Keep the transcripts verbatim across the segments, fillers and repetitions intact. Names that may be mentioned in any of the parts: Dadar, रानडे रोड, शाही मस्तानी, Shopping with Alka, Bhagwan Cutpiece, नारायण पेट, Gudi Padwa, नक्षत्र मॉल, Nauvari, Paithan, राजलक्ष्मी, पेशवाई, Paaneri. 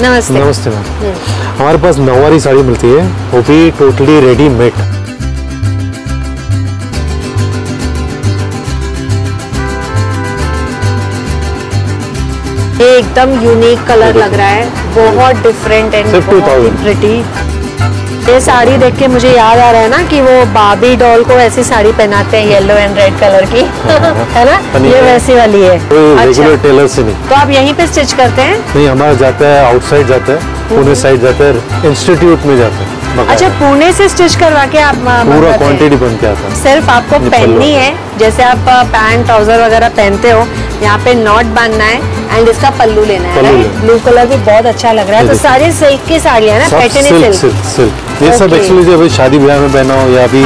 नमस्ते नमस्ते मैम। हमारे पास नौवारी साड़ी मिलती है, वो भी टोटली रेडीमेड। ये एकदम यूनिक कलर लग रहा है, बहुत डिफरेंट एंड बहुत प्रिटी। ये साड़ी देख के मुझे याद आ रहा है ना कि वो बाबी डॉल को ऐसी साड़ी पहनाते हैं येलो एंड रेड कलर की, है ना? ये वैसी वाली है। रेगुलर टेलर से नहीं। तो आप यहीं पे स्टिच करते हैं? नहीं, हमारा जाता है आउटसाइड, जाता है पुणे साइड, जाता है इंस्टीट्यूट में जाता है। अच्छा, पुणे से स्टिच करवा के आप पूरा क्वान्टिटी बन के आता है। सिर्फ आपको पहननी है, जैसे आप पैंट ट्राउजर वगैरह पहनते हो, यहाँ पे नॉट बांधना है एंड इसका पल्लू लेना है। ब्लू कलर भी बहुत अच्छा लग रहा है। तो सारी सिल्क की साड़ी है ना, पैटर्न सिल्क। ये सब एक्चुअली जब शादी ब्याह में पहना हो या अभी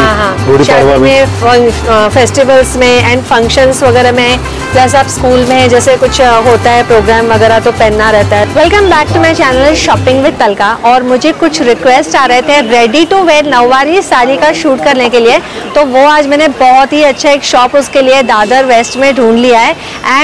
गुड़ी पड़वा में, फेस्टिवल्स में एंड फंक्शंस वगैरह में, प्लस आप स्कूल में जैसे कुछ होता है प्रोग्राम वगैरह तो पहनना रहता है। Welcome back to my channel shopping with Alka. और मुझे कुछ रिक्वेस्ट आ रहे थे ready to wear nauvari sari का शूट करने के लिए, तो वो आज मैंने बहुत ही अच्छा एक शॉप उसके लिए दादर वेस्ट में ढूंढ लिया है।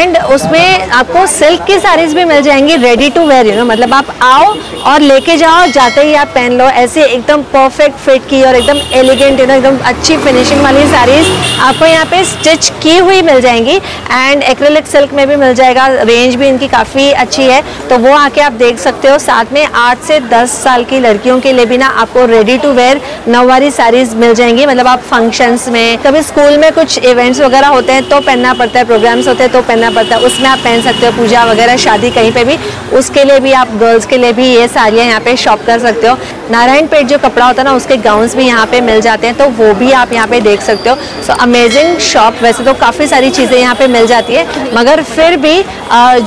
एंड उसमें आपको सिल्क की साड़ीज भी मिल जाएंगी ready to wear, you know, मतलब आप आओ और लेके जाओ, जाते ही आप पहन लो। ऐसे एकदम परफेक्ट फिट की और एकदम एलिगेंट, यू नो, एकदम अच्छी फिनिशिंग वाली साड़ीज आपको यहाँ पे स्टिच की हुई मिल जाएंगी। एंड एक्रेलिक सिल्क में भी मिल जाएगा, रेंज भी इनकी काफ़ी अच्छी है, तो वो आके आप देख सकते हो। साथ में आठ से दस साल की लड़कियों के लिए भी ना आपको ready to wear nauvari saris मिल जाएंगी। मतलब आप फंक्शंस में, कभी स्कूल में कुछ इवेंट्स वगैरह होते हैं तो पहनना पड़ता है, प्रोग्राम्स होते हैं तो पहनना पड़ता है, उसमें आप पहन सकते हो, पूजा वगैरह, शादी, कहीं पे भी, उसके लिए भी आप गर्ल्स के लिए भी ये साड़ियाँ यहाँ पे शॉप कर सकते हो। नारायण पेट जो कपड़ा होता है ना, उसके गाउन्स भी यहाँ पे मिल जाते हैं, तो वो भी आप यहाँ पे देख सकते हो। So amazing shop. वैसे तो काफ़ी सारी चीज़ें यहाँ पे मिल जाती है, मगर फिर भी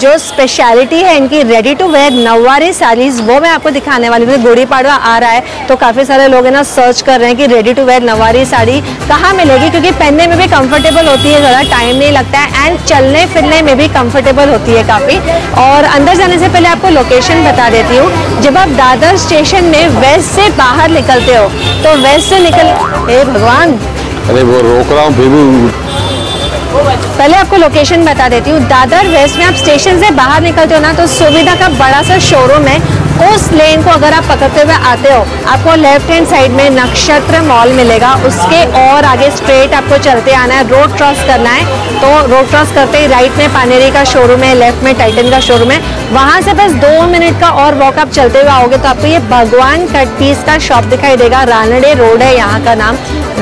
जो स्पेशलिटी है इनकी ready to wear nauvari saris, वो मैं आपको दिखाने वाली हूँ। तो गुड़ी पाड़वा आ रहा है, तो काफ़ी सारे लोग है ना सर्च कर रहे हैं कि ready to wear nauvari sari कहाँ मिलेगी, क्योंकि पहनने में भी कंफर्टेबल होती है, ज़्यादा टाइम नहीं लगता है एंड चलने फिरने में भी कंफर्टेबल होती है काफ़ी। और अंदर जाने से पहले आपको लोकेशन बता देती हूँ। जब आप दादर स्टेशन में वेस्ट से बाहर निकलते हो तो वेस्ट से निकल, हे भगवान, अरे वो रोक रहा हूँ बेबू, पहले आपको लोकेशन बता देती हूँ। दादर वेस्ट में आप स्टेशन से बाहर निकलते हो ना, तो सुविधा का बड़ा सा शोरूम है, उस लेन को अगर आप पकड़ते हुए आते हो, आपको लेफ्ट हैंड साइड में नक्षत्र मॉल मिलेगा, उसके और आगे स्ट्रेट आपको चलते आना है, रोड क्रॉस करना है, तो रोड क्रॉस करते ही राइट में पानेरी का शोरूम है, लेफ्ट में टाइटन का शोरूम है। वहाँ से बस दो मिनट का और वॉक आप चलते हुए आओगे तो आपको ये भगवान कटपीस का शॉप दिखाई देगा। रानडे रोड है यहाँ का नाम,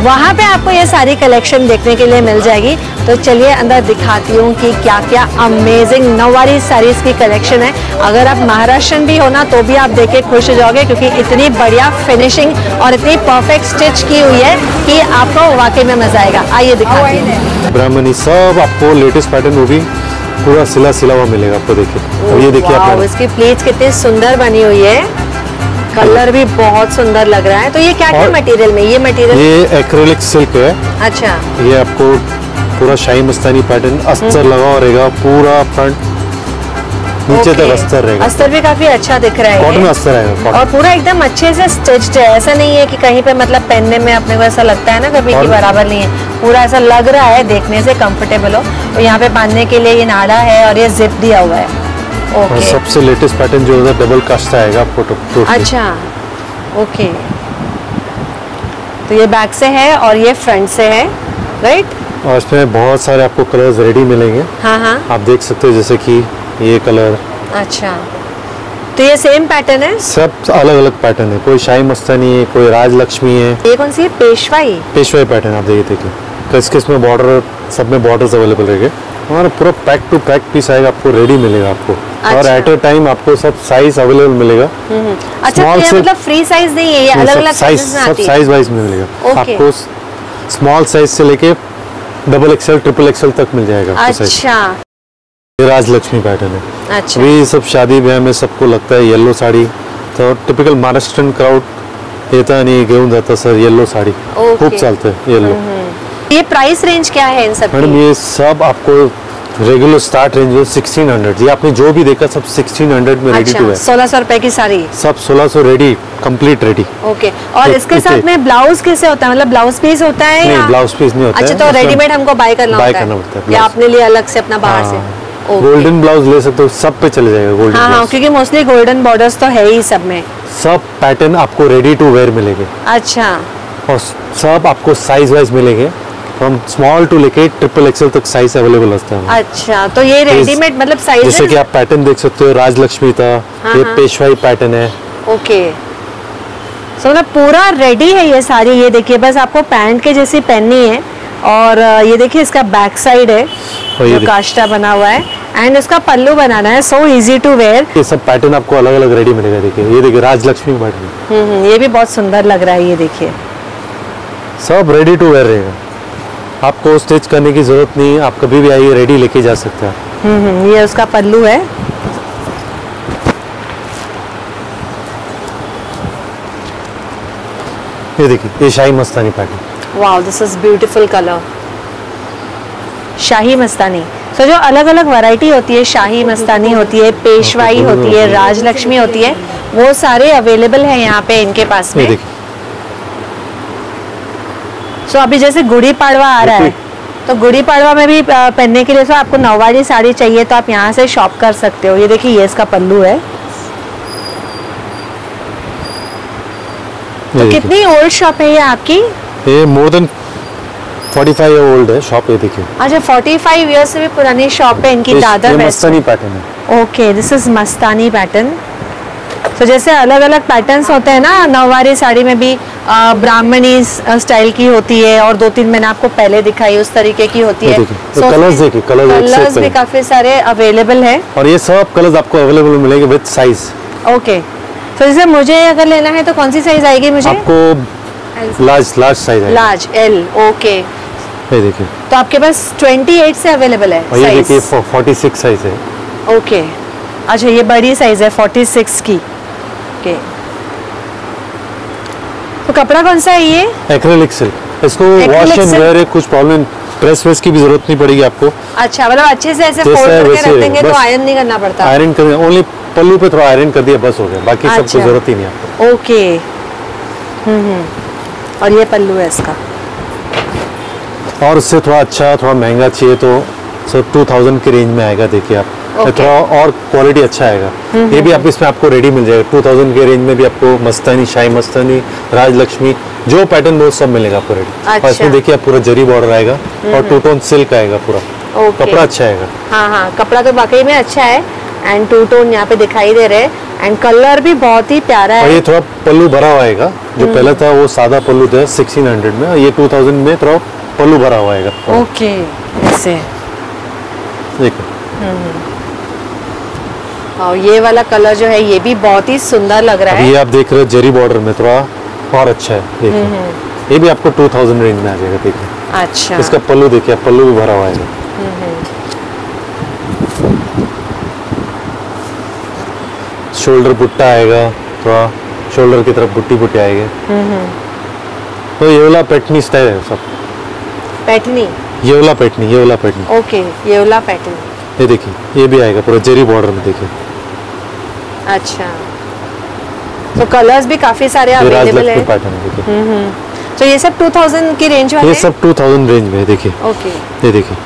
वहाँ पर आपको ये सारी कलेक्शन देखने के लिए मिल जाएगी। तो चलिए अंदर दिखाती हूँ कि क्या क्या अमेजिंग नौवारी साड़ीज़ की कलेक्शन है। अगर आप महाराष्ट्रन भी हो ना तो भी आप देख के खुश हो जाओगे, क्योंकि इतनी बढ़िया फिनिशिंग और इतनी परफेक्ट स्टिच की हुई है कि आपको वाकई में मजा आएगा। आइए दिखाती हूँ। ब्राह्मणी सब आपको लेटेस्ट पैटर्न होगी, पूरा सिला सिला हुआ मिलेगा आपको। देखिए, अब ये देखिए आप, इसकी प्लेट्स कितनी सुंदर बनी हुई है, कलर भी बहुत सुंदर लग रहा है। तो ये क्या क्या मटेरियल में? ये मटेरियल ये एक्रेलिक सिल्क है। अच्छा, ये आपको पूरा शाही मस्तानी पैटर्न अस्तर लगा रहेगा, पूरा फ्रंट नीचे तक अस्तर रहेगा। अस्तर भी काफी अच्छा दिख रहा है, कॉटन अस्तर है और पूरा एकदम अच्छे से स्टिच्ड है। ऐसा नहीं है कि कहीं पे, मतलब पहनने में अपने को ऐसा लगता है ना कभी कि बराबर नहीं है, पूरा ऐसा लग रहा है देखने से कंफर्टेबल हो। तो यहाँ पे बांधने के लिए ये नाड़ा है और ये जिप दिया हुआ है। ओके, सबसे लेटेस्ट पैटर्न जो है डबल कास्ट आएगा आपको। अच्छा, ओके, तो ये बैक से है और ये फ्रंट से है, राइट। और इसमें बहुत सारे आपको कलर्स रेडी मिलेंगे। हाँ हाँ, आप देख सकते हो, जैसे कि ये कलर। अच्छा, तो ये सेम पैटर्न है? सब अलग अलग पैटर्न है, कोई शाही मस्तानी है, कोई राजलक्ष्मी है। ये कौन सी है? पेशवाई। पेशवाई पैटर्न आप देखिए, देखिए किस किस में बॉर्डर, सब में बॉर्डर्स अवेलेबल रहेंगे। हमारा पूरा पैक टू पैक पीस आएगा, आपको रेडी मिलेगा आपको। अच्छा। और एट ए टाइम आपको सब साइज अवेलेबल मिलेगा। अच्छा, ये मतलब फ्री साइज नहीं है, ये अलग अलग साइज, सब साइज वाइज में मिलेगा आपको। स्मॉल साइज से लेके डबल एक्सएल, ट्रिपल एक्सएल तक मिल जाएगा। अच्छा, राजलक्ष्मी पैटर्न है। अच्छा, ये सब शादी ब्याह में सबको लगता है येलो साड़ी, तो टिपिकल महाराष्ट्रन क्राउड येता नहीं घेऊन जाता सर येलो साड़ी, खूब चलते है येलो। ये प्राइस रेंज क्या है इन सब की? मैडम, ये सब आपको रेगुलर स्टार्ट रेंज है सोलह सौ। ये आपने जो भी देखा सब सोलह सौ में रेडी टू है। सोलह सौ रुपए की साड़ी, सब सोलह सौ रेडी, कंप्लीट रेडी। ओके, और इसके साथ में ब्लाउज कैसे होता है? मतलब ब्लाउज पीस होता है? नहीं, ब्लाउज पीस नहीं होता है। अच्छा, तो रेडीमेड हमको बाय करना होता है, आपने लिए अलग से अपना बाहर से। गोल्डन ब्लाउज ले सकते हो, सब पे चले जाएगा गोल्डन। हाँ, हाँ, क्योंकि मोस्टली गोल्डन बॉर्डर्स तो है ही सब में। सब पैटर्न आपको रेडी टू वेयर मिलेंगे। अच्छा। और सब आपको साइज वाइज मिलेंगे, फ्रॉम स्मॉल टू लेके ट्रिपल एक्सएल तक साइज अवेलेबल होता है। अच्छा, तो ये रेडीमेड मतलब साइज है। जैसे कि आप पैटर्न देख सकते हो, राजलक्ष्मी का ये पेशवाई पैटर्न है। ओके, सो मतलब पूरा रेडी है ये सारी। ये देखिए, बस आपको पैंट के जैसी पहननी है। और ये देखिए इसका बैक साइड है जो काष्टा बना हुआ है, एंड इसका पल्लू बनाना है। So easy to wear. ये सब पैटर्न आपको अलग अलग रेडी मिलेगा। देखिए, ये देखिए राजलक्ष्मी पैटर्न। हम्म, ये भी बहुत सुंदर लग रहा है। ये देखिए सब रेडी टू वेयर रहेगा, आपको स्टिच करने की जरूरत नहीं, आप कभी भी आइए रेडी लेके जा सकते हैं। हम्म, ये उसका पल्लू है। ये देखिए, ये शाही मस्तानी pattern. Wow, this is beautiful colour, शाही मस्तानी। तो so, जो अलग अलग वैरायटी होती है, शाही मस्तानी होती है, पेशवाई होती है, राजलक्ष्मी होती है, वो सारे अवेलेबल हैं यहाँ पे इनके पास में। सो so, अभी जैसे गुड़ी पड़वा आ रहा है, तो गुड़ी पड़वा में भी पहनने के लिए सो आपको नौवारी साड़ी चाहिए तो आप यहाँ से शॉप कर सकते हो। ये देखिए, ये इसका पल्लू है। तो कितनी ओल्ड शॉप है ये आपकी? ये मोर देन पैंतालीस ईयर ओल्ड है शॉप। ये देखिए। अच्छा, पैंतालीस ईयर से भी पुरानी शॉप है इनकी। दादर मस्तानी पैटर्न है। Okay, this is Mastani pattern. तो जैसे अलग अलग पैटर्न्स होते हैं ना नौवारी साड़ी में भी, ब्राह्मणी स्टाइल की होती है और दो तीन मैंने आपको पहले दिखाई उस तरीके की होती है। तो कलर्स देखिए, कलर्स भी काफी सारे अवेलेबल है और ये सब कलर्स आपको अवेलेबल मिलेंगे विद साइज। ओके, तो जैसे मुझे अगर लेना है तो कौन सी साइज आएगी मुझे? आपको लार्ज लार्ज साइज है, लार्ज एल। ओके, ये देखिए। तो आपके पास अट्ठाईस से अवेलेबल है और ये देखिए छियालीस साइज है। ओके, अच्छा, ये बड़ी साइज है छियालीस की। ओके, तो कपड़ा कौन सा है ये? Acrylic silk. इसको वॉश एंड वेयर है, कुछ प्रॉब्लम प्रेस वेस की भी जरूरत नहीं पड़ेगी आपको। अच्छा, मतलब अच्छे से ऐसे फोल्ड करके रख देंगे तो आयरन नहीं करना पड़ता। आयरन करना, ओनली पल्लू पे थोड़ा आयरन कर दिया बस हो गया, बाकी सब कुछ जरूरत ही नहीं आपको। ओके, हम्म, और ये पल्लू है इसका। और उससे थोड़ा अच्छा, थोड़ा महंगा चाहिए तो सब दो हज़ार के रेंज में आएगा। देखिए आप, okay. थोड़ा और क्वालिटी अच्छा आएगा। ये भी आप इसमें आपको रेडी मिल जाएगा। दो हज़ार के रेंज में भी आपको मस्तानी, शाही मस्तानी, राजलक्ष्मी, जो पैटर्न वो सब मिलेगा आपको रेडी। अच्छा। और इसमें देखिए आप पूरा जरी बॉर्डर आएगा और टू टोन सिल्क आएगा पूरा। okay. कपड़ा अच्छा आएगा। हाँ हाँ, कपड़ा तो वाकई में अच्छा है एंड टू टोन यहाँ पे दिखाई दे रहे हैं एंड कलर भी बहुत ही प्यारा है। और ये थोड़ा पल्लू भरा हुआ आएगा, जो पहले था वो सादा पल्लू था सोलह सौ में, ये दो हज़ार में थोड़ा पल्लू भरा हुआ आएगा। ओके, ऐसे देखो। और ये वाला कलर जो है ये भी बहुत ही सुंदर लग रहा है। ये आप देख रहे हो जेरी बॉर्डर में, थोड़ा और अच्छा है। ये भी आपको दो हज़ार रेंज में आ जाएगा। देखिए, अच्छा, इसका पल्लू देखिए, पल्लू भी भरा हुआ आएगा। शोल्डर बुट्टा आएगा, थोड़ा शोल्डर की तरफ बुट्टी बुट्टी आएगी। तो ये वाला पैटनी स्टाइल है सब। पैटनी, ये वाला पैटनी, ये वाला पैटनी। ओके, ये वाला पैटनी। ये देखिए, ये भी आएगा पूरा जेरी बॉर्डर में। देखिए, अच्छा, तो कलर्स भी काफी सारे अवेलेबल है। तो ये सब दो हज़ार की रेंज वाले, ये सब दो हज़ार रेंज में। देखिए, ओके, ये देखिए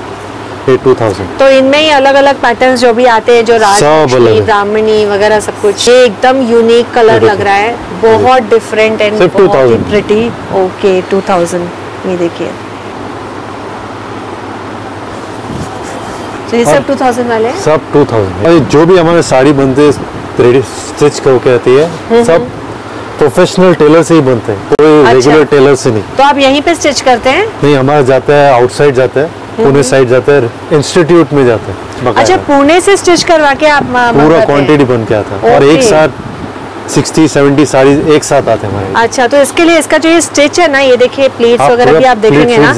दो हज़ार। तो इनमें ही अलग अलग पैटर्न्स जो भी आते हैं, जो राजलक्ष्मी, ब्राह्मणी वगैरह सब कुछ। ये एकदम यूनिक कलर लग रहा है, बहुत डिफरेंट एंड बहुत प्रिटी। ओके, दो हज़ार। ये देखिए, तो ये सब दो हज़ार वाले, सब दो हज़ार। जो भी हमारे साड़ी बनते स्टिच करके आती है, सब प्रोफेशनल टेलर से ही बनते हैं, कोई रेगुलर टेलर से नहीं। तो आप यहीं पे स्टिच करते हैं? नहीं, हमारा जाता है आउटसाइड, जाता है पुणे साइड, जाता है इंस्टीट्यूट में जाता है। अच्छा, पुणे से स्टिच करवा के आप पूरा क्वांटिटी बन के आता है और एक साथ साठ सत्तर साड़ी एक साथ आते हैं हमारे। अच्छा, तो इसके लिए इसका जो ये स्टिच है ना, ये देखिए प्लीट्स वगैरह भी आप देखेंगे ना,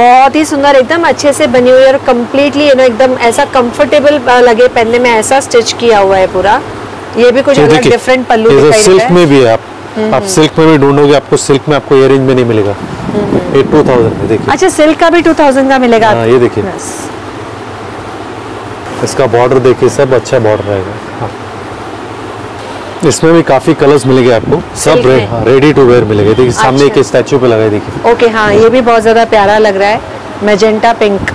बहुत ही सुंदर, एकदम अच्छे से बनी हुई और कम्प्लीटली यू नो एकदम ऐसा कम्फर्टेबल लगे पहनने में, ऐसा स्टिच किया हुआ है पूरा। ये भी कुछ अलग डिफरेंट पल्लू दिखाई दे रहा है। में भी आप आप सिल्क में भी ढूंढोगे, आपको सिल्क में आपको ईयरिंग में नहीं मिलेगा। ये दो हज़ार में देखिए। अच्छा, सिल्क का भी दो हज़ार का मिलेगा। आ, ये देखिए, इसका बॉर्डर देखिए, सब अच्छा बॉर्डर रहेगा। इसमें भी काफी कलर्स मिलेंगे आपको, सब रे, रेडी टू वेयर मिलेगा। देखिए, सामने एक स्टैचू पे लगा है, देखिए। ओके, हाँ, ये भी बहुत ज्यादा प्यारा लग रहा है, मैजेंटा पिंक।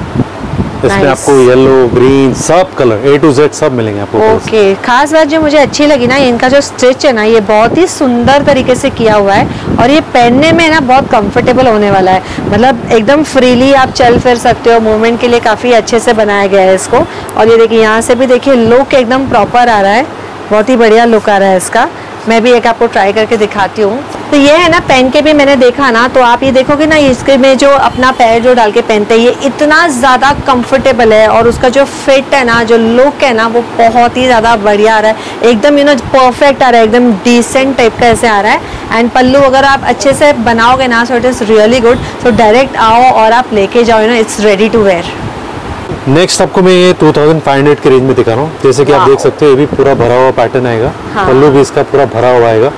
इसमें आपको येलो, ग्रीन, सब कलर ए टू जेड सब मिलेंगे आपको। ओके, खास बात जो मुझे अच्छी लगी ना, इनका जो स्टिच है ना ये बहुत ही सुंदर तरीके से किया हुआ है और ये पहनने में ना बहुत कंफर्टेबल होने वाला है, मतलब एकदम फ्रीली आप चल फिर सकते हो। मूवमेंट के लिए काफ़ी अच्छे से बनाया गया है इसको। और ये देखिए यहाँ से भी देखिए लुक एकदम प्रॉपर आ रहा है, बहुत ही बढ़िया लुक आ रहा है इसका। मैं भी एक आपको ट्राई करके दिखाती हूँ। तो ये है ना पहन के भी मैंने देखा ना, तो आप ये देखोगे ना इसके में जो अपना पैर जो डाल के पहनते हैं ये इतना ज़्यादा कंफर्टेबल है और उसका जो फिट है ना, जो लुक है ना, वो बहुत ही ज़्यादा बढ़िया आ रहा है, एकदम यू नो परफेक्ट आ रहा है, एकदम डिसेंट टाइप का ऐसे आ रहा है। एंड पल्लू अगर आप अच्छे से बनाओगे ना so it is really good. So direct आओ और आप लेके जाओ, you know it's ready to wear. Next आपको मैं ये पच्चीस सौ के रेंज में दिखा रहा हूँ। जैसे कि आप देख सकते हो ये भी पूरा भरा हुआ पैटर्न आएगा, पल्लू भी इसका पूरा भरा हुआ आएगा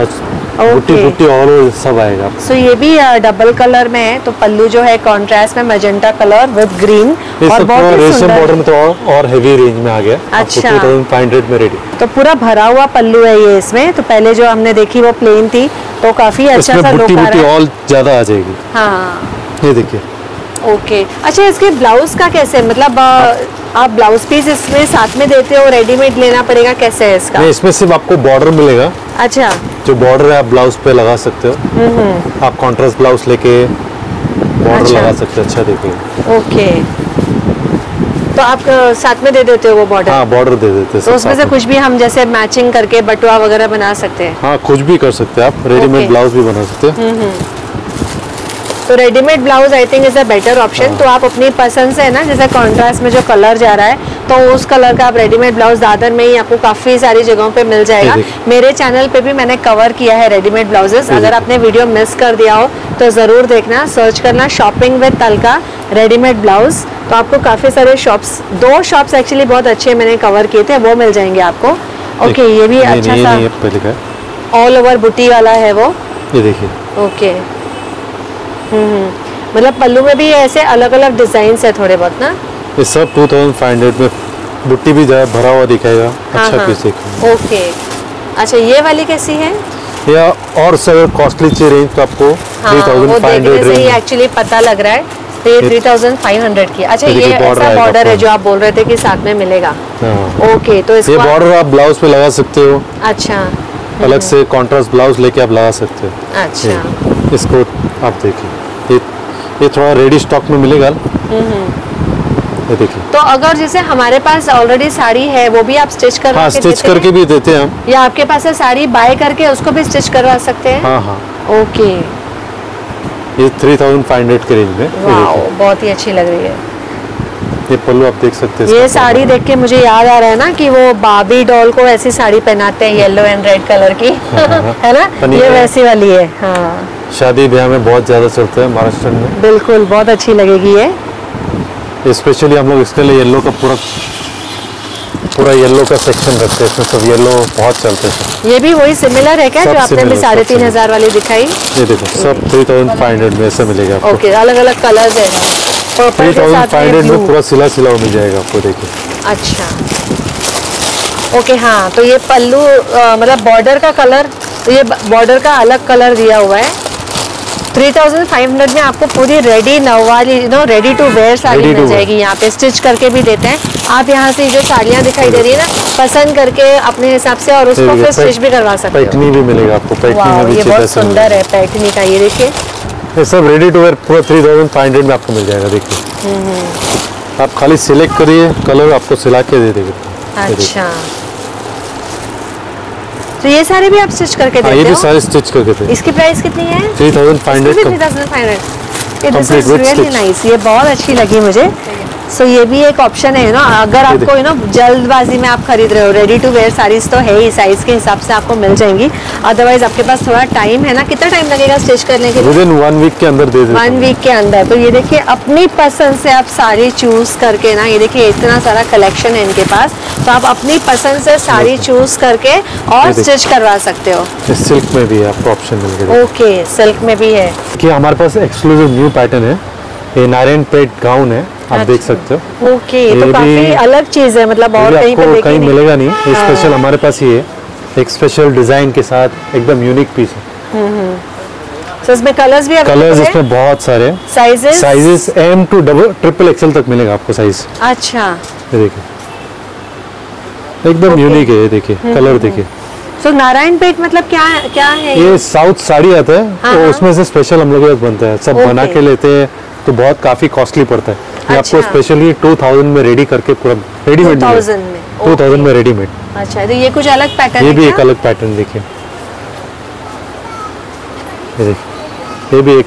और बुट्टी बुट्टी और सब आएगा। सो so, ये भी डबल कलर में है, तो पल्लू जो है कॉन्ट्रास्ट में मैजेंटा कलर विद ग्रीन और बहुत रेशम बॉर्डर में तो और हेवी रेंज में आ गया। अच्छा, पच्चीस सौ में रेडी। तो पूरा भरा हुआ पल्लू है ये इसमें। तो पहले जो हमने देखी वो प्लेन थी, तो काफी अच्छा सा लुक आ रहा है, ज्यादा आ जाएगी। हां ये देखिए। ओके, अच्छा इसके ब्लाउज का कैसे, मतलब आप ब्लाउज पीस इसमें साथ में देते हो, रेडीमेड लेना पड़ेगा, कैसे है इसका? नहीं, इसमें सिर्फ आपको बॉर्डर मिलेगा। अच्छा, जो बॉर्डर है आप ब्लाउज पे लगा सकते हो, आप कॉन्ट्रास्ट ब्लाउज लेके बॉर्डर अच्छा। लगा सकते हो। अच्छा देखिए, ओके, तो आप साथ में दे देते हो वो बॉर्डर? हाँ, बॉर्डर दे देते हैं। तो उसमें से कुछ भी हम जैसे मैचिंग करके बटुआ वगैरह बना सकते हैं? हाँ, कुछ भी कर सकते हैं आप, रेडीमेड ब्लाउज भी बना सकते हो। तो readymade blouse I think is a better option. तो आप अपनी पसंद से है ना, जैसे कॉन्ट्रास्ट में जो कलर जा रहा है तो उस कलर का आप रेडीमेड ब्लाउज दादर में ही आपको काफ़ी सारी जगहों पे मिल जाएगा। मेरे चैनल पे भी मैंने कवर किया है रेडीमेड ब्लाउजेस, अगर आपने वीडियो मिस कर दिया हो तो ज़रूर देखना, सर्च करना shopping with Alka readymade blouse. तो आपको काफ़ी सारे शॉप्स, दो शॉप्स एक्चुअली बहुत अच्छे मैंने कवर किए थे, वो मिल जाएंगे आपको। ओके, ये भी अच्छा सा ऑल ओवर बुटी वाला है वो, ये देखिए। ओके, मतलब पल्लू में भी ऐसे अलग अलग डिज़ाइंस है थोड़े बहुत ना। ये सब पच्चीस सौ में बुट्टी भी ज़्यादा भरा हुआ दिखाएगा। हाँ, अच्छा पीस दिखाएगा। ओके, अच्छा ये वाली कैसी है? या और सर कॉस्टली चीज रेंज तो आपको पैंतीस सौ से ही एक्चुअली पता लग रहा है, ये पैंतीस सौ की। अच्छा ये ऐसा बॉर्डर है जो आप बोल रहे थे कि साथ में मिलेगा। ओके, तो इसको ये बॉर्डर आप ब्लाउज पे लगा सकते हो। अच्छा, अलग से कॉन्ट्रास्ट ब्लाउज लेके आप लगा सकते हो। अच्छा, इसको आप देखिए, ये थोड़ा रेडी स्टॉक में मिलेगा। तो अगर जैसे हमारे पास ऑलरेडी साड़ी है वो भी आप स्टिच कर हाँ, स्टिच करके भी देते हैं हम, या आपके पास है साड़ी बाय करके उसको भी स्टिच करवा सकते हैं? हाँ हाँ। ओके, ये पैंतीस सौ के रेंज में। वाओ, बहुत ही अच्छी लग रही है। ये पल्लू आप देख सकते हैं। ये साड़ी देख के मुझे याद आ रहा है ना कि वो बार्बी डॉल को ऐसी साड़ी पहनाते हैं, येलो एंड रेड कलर की, है ना, ये वैसी वाली है। शादी ब्याह में बहुत ज्यादा चलते हैं महाराष्ट्र में। बिल्कुल, बहुत अच्छी लगेगी ये, स्पेशली हम लोग इसके लिए येलो का पूरा पूरा येलो का सेक्शन रखते हैं, इसमें सब येलो बहुत चलते हैं। ये भी वही सिमिलर है क्या जो आपने भी साढ़े तीन हजार वाली दिखाई? ये देखो, सब थ्री थाउजेंड फाइव हंड्रेड में ऐसे मिलेगा आपको। ओके, अलग अलग कलर्स है। थ्री थाउजेंड फाइव हंड्रेड में पूरा सिला सिला मिल जाएगा आपको, देखिए। अच्छा, ओके। हाँ, तो ये पल्लू मतलब बॉर्डर का कलर, ये बॉर्डर का अलग कलर दिया हुआ है। पैंतीस सौ में आपको पूरी ready nauvari no ready to wear sari मिल जाएगी। यहाँ पे स्टिच करके भी देते हैं। आप यहाँ से जो साड़ियाँ दिखाई दे रही है ना, पसंद करके अपने हिसाब से और उसको फिर स्टिच भी करवा सकते हैं। पैठनी भी मिलेगा आपको, पैठनी में भी ये बहुत सुंदर है पैठनी का, ये देखिए। ये सब रेडी टू वेयर पूरा थ्री थाउजेंड फाइव हंड्रेड में आपको मिल जाएगा, देखिए। आप खाली सिलेक्ट करिए कलर, आपको सिला के दे देगा। अच्छा, तो ये सारे भी आप स्टिच करके देते हो? ये भी सारे स्टिच करके देते हैं। इसकी प्राइस कितनी है? Three thousand five hundred. ये बहुत अच्छी लगी मुझे। सो so, ये भी एक ऑप्शन है ना, अगर आपको यू नो जल्दबाजी में आप खरीद रहे हो, रेडी टू वेयर साड़ीज तो है ही, साइज के हिसाब से आपको मिल जाएंगी। अदरवाइज आपके पास थोड़ा टाइम है ना, कितना टाइम लगेगा स्टिच करने के लिए? विदिन वन वीक के अंदर दे देते हैं। वन वीक के अंदर। तो ये देखिए, अपनी पसंद से आप साड़ी चूज करके ना, ये देखिए इतना सारा कलेक्शन है इनके पास, तो आप अपनी पसंद से साड़ी चूज करके और स्टिच करवा सकते हो। सिल्क में भी आपको ऑप्शन मिल गया। ओके, सिल्क में भी है। हमारे पास एक्सक्लूसिव न्यू पैटर्न है, ये नारायण पेट गाउन है, आप देख सकते हो। ओके, तो काफी अलग चीज है, मतलब और कहीं पे देखने कहीं मिलेगा नहीं। ये स्पेशल हमारे पास ही है, एक स्पेशल डिजाइन के साथ, एकदम यूनिक पीस है। so, इसमें कलर्स भी कलर्स इसमें बहुत सारे sizes sizes M to double triple XL तक मिलेगा आपको साइज। अच्छा ये देखिए एकदम यूनिक है, ये देखिए कलर देखिए। तो नारायण पेट मतलब क्या क्या है? ये साउथ साड़ी आता है हाँ, तो उसमें से स्पेशल हम लोग बनता है, सब बना के लेते हैं तो बहुत काफी कॉस्टली पड़ता है। अच्छा। आपको स्पेशली टू थाउजेंड में रेडी करके पूरा रेडीमेड टू थाउजेंड में रेडीमेड। अच्छा तो ये कुछ अलग पैटर्न, ये भी एक अलग पैटर्न देखिए, ये भी एक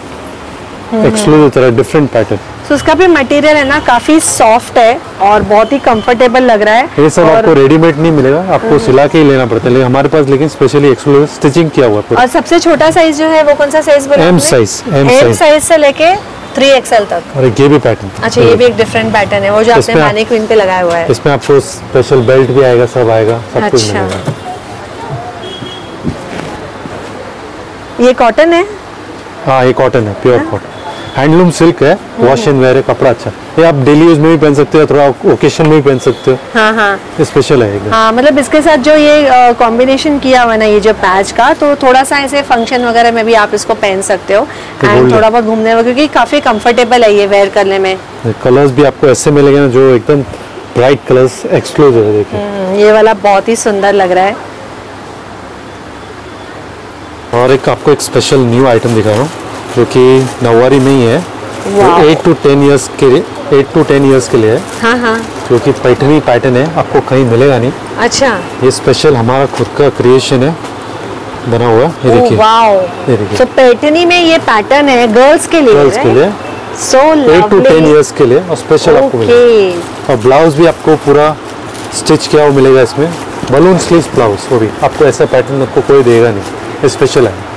एक्सक्लूसिव तरह डिफरेंट पैटर्न। तो इसका भी मटेरियल है ना काफी सॉफ्ट है और बहुत ही कंफर्टेबल लग रहा है। ये सब और... आपको रेडीमेड नहीं मिलेगा, आपको सिला के ही लेना पड़ता है। हमारे पास लेकिन स्पेशली एक्सक्लूसिव स्टिचिंग किया हुआ है। और सबसे छोटा साइज जो है वो कौन सा साइज बोला? एम साइज, एम साइज से लेके थ्री एक्सएल तक। और ये भी पैटर्न, अच्छा ये भी एक डिफरेंट पैटर्न है वो जो आपने माने क्वीन पे लगाया हुआ है। इसमें आपको स्पेशल बेल्ट भी आएगा, सब आएगा, सब कुछ मिलेगा। ये कॉटन है? हाँ ये कॉटन है, प्योर कॉटन, हैंडलूम सिल्क है, वॉश एंड वेयर है कपड़ा। अच्छा ये आप डेली यूज में भी पहन सकते हो, थोड़ा ओकेशन में भी पहन सकते हो। हाँ हाँ स्पेशल है। हाँ मतलब इसके साथ जो ये कॉम्बिनेशन किया हुआ ना ये जो पैच का, तो थोड़ा सा ऐसे फंक्शन वगैरह में भी आप इसको पहन सकते हो एंड थोड़ा बहुत घूमने में, क्योंकि काफी कम्फर्टेबल है ये वेयर करने में। कलर्स भी आपको ऐसे मिलेंगे ना जो एकदम ब्राइट कलर्स एक्सक्लूसिव है। देखिए ये वाला बहुत ही सुंदर लग रहा है। और एक आपको एक स्पेशल न्यू आइटम दिखा रहा हूँ जो कि नौवारी में ही है, वो एट टू टेन इयर्स के लिए एट टू टेन इयर्स के लिए है। हाँ हाँ। जो कि पैठनी पैटर्न है, आपको कहीं मिलेगा नहीं। अच्छा ये स्पेशल हमारा खुद का क्रिएशन है बना हुआ, ये देखिए। वाओ ये देखिए। तो पैठनी में ये पैटर्न है गर्ल्स के लिए, गर्ल्स के लिए so eight to ten years के लिए और स्पेशल आपको मिलेगा। और ब्लाउज भी आपको पूरा स्टिच किया हुआ मिलेगा इसमें, बलून स्लीव ब्लाउज, वो भी आपको ऐसा पैटर्न आपको कोई देगा नहीं, स्पेशल है।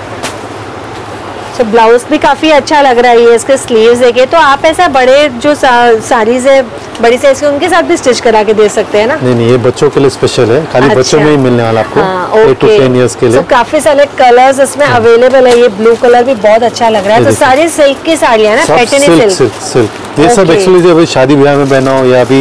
तो ब्लाउज भी काफी अच्छा लग रहा है, इसके स्लीव्स देखे तो आप ऐसा बड़े जो साड़ीज है बड़ी साइज के उनके साथ भी स्टिच करा के दे सकते हैं ना? नहीं नहीं ये बच्चों के लिए स्पेशल है, खाली अच्छा। बच्चों में ही मिलने वाला आपको एट टू टेन इयर्स के लिए। तो काफी सारे कलर्स इसमें अवेलेबल है, ये ब्लू कलर भी बहुत अच्छा लग रहा है। तो सारी सिल्क की साड़ियाँ ना, पैटर्न सिल्क, ये सब एक्चुअली अभी शादी ब्याह में पहना हो या अभी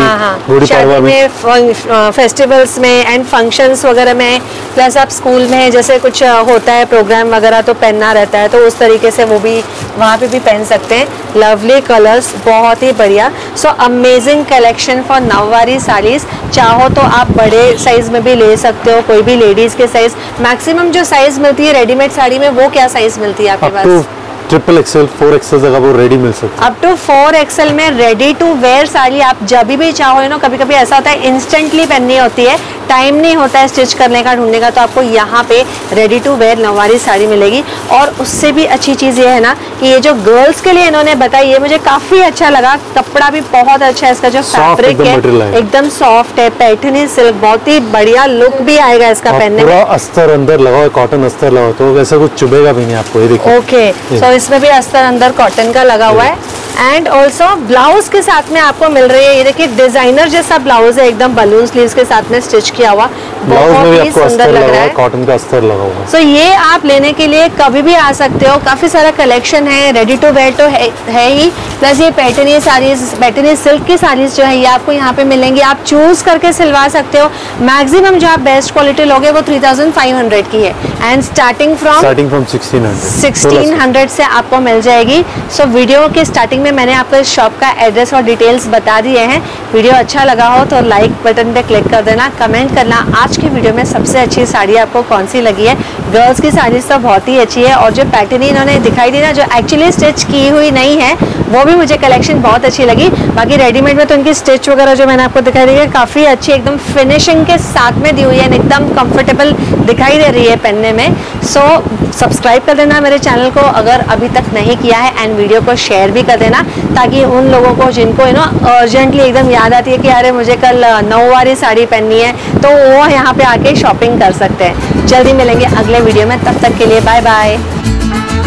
गुड़ी पड़वा में, फेस्टिवल्स में एंड फंक्शंस वगैरह में, प्लस आप स्कूल में जैसे कुछ होता है प्रोग्राम वगैरह तो पहनना रहता है, तो उस तरीके से वो भी वहाँ पे भी पहन सकते हैं। लवली कलर्स, बहुत ही बढ़िया। So amazing collection for nauvari saris. चाहो तो आप बड़े साइज में भी ले सकते हो, कोई भी लेडीज के साइज। मैक्सिमम जो साइज मिलती है रेडीमेड साड़ी में वो क्या साइज मिलती है आपके पास? ट्रिपल एक्सएल, फोर एक्सएल तक आपको रेडी मिल सकता है। अप टू फोर एक्सएल में रेडी टू वेयर साड़ी आप जब भी चाहो, यू नो कभी कभी ऐसा होता है इंस्टेंटली पहननी होती है, टाइम नहीं होता है स्टिच करने का, ढूंढने का, तो आपको यहाँ पे ready to wear nauvari sari मिलेगी। और उससे भी अच्छी चीज़ ये है ना कि ये जो गर्ल्स के लिए इन्होंने बताई ये मुझे काफ़ी अच्छा लगा, कपड़ा भी बहुत अच्छा है, इसका जो फैब्रिक है एकदम सॉफ्ट है, पैठनी सिल्क, बहुत ही बढ़िया लुक भी आएगा इसका पहनने में। अस्तर अंदर लगाओ, कॉटन अस्तर लगाओ तो वैसे कुछ चुभेगा भी नहीं आपको। ओके सो इसमें भी अस्तर अंदर कॉटन का लगा हुआ है एंड ऑल्सो ब्लाउज के साथ में आपको मिल रही है, ये देखिए डिजाइनर जैसा ब्लाउज है, एकदम बलून स्लीव्स के साथ में स्टिच किया हुआ, बहुत ही सुंदर लग रहा है, कॉटन का अस्तर लगा हुआ। सो ये आप लेने के लिए कभी भी आ सकते हो, काफी सारा कलेक्शन है, रेडी टू वेयर तो है, है ही, प्लस ये पैटर्नी साड़ीज, पैटर्नी सिल्क की साड़ीज जो है ये आपको यहाँ पे मिलेंगी, आप चूज करके सिलवा सकते हो। मैक्सिमम जो आप बेस्ट क्वालिटी लोगे वो थ्री थाउजेंड फाइव हंड्रेड की है and starting from starting from sixteen sixteen hundred से आपको मिल जाएगी। सो वीडियो के स्टार्टिंग में मैंने आपको इस शॉप का एड्रेस और डिटेल्स बता दिए हैं। वीडियो अच्छा लगा हो तो लाइक बटन पे क्लिक कर देना, कमेंट करना आज की वीडियो में सबसे अच्छी साड़ी आपको कौन सी लगी है। गर्ल्स की साड़ीज तो बहुत ही अच्छी है और जो पैटर्नी इन्होंने दिखाई दी ना जो एक्चुअली स्टिच की हुई नहीं है वो भी मुझे कलेक्शन बहुत अच्छी लगी। बाकी रेडीमेड में तो उनकी स्टिच वगैरह जो मैंने आपको दिखाई दी है काफ़ी अच्छी एकदम फिनिशिंग के साथ में दी हुई है, एकदम कंफर्टेबल दिखाई दे रही है पहनने में। सो सब्सक्राइब कर देना मेरे चैनल को अगर अभी तक नहीं किया है एंड वीडियो को शेयर भी कर देना ताकि उन लोगों को जिनको यू नो अर्जेंटली एकदम याद आती है कि अरे मुझे कल नौवारी साड़ी पहननी है तो वो यहाँ पे आके शॉपिंग कर सकते हैं। जल्दी मिलेंगे अगले वीडियो में, तब तक के लिए बाय बाय।